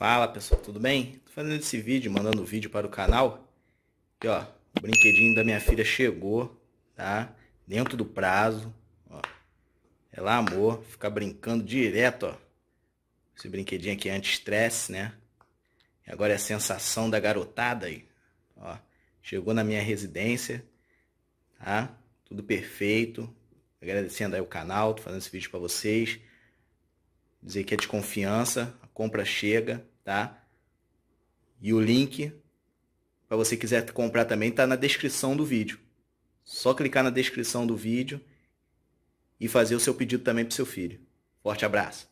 Fala pessoal, tudo bem? Tô fazendo esse vídeo, mandando vídeo para o canal. E ó, o brinquedinho da minha filha chegou, tá? Dentro do prazo, ó. Ela amou, fica brincando direto, ó. Esse brinquedinho aqui é anti-estresse, né? E agora é a sensação da garotada aí, ó. Chegou na minha residência, tá? Tudo perfeito. Agradecendo aí o canal, tô fazendo esse vídeo para vocês. Dizer que é de confiança, a compra chega, tá? E o link, para você quiser comprar também, tá na descrição do vídeo. Só clicar na descrição do vídeo e fazer o seu pedido também pro seu filho. Forte abraço!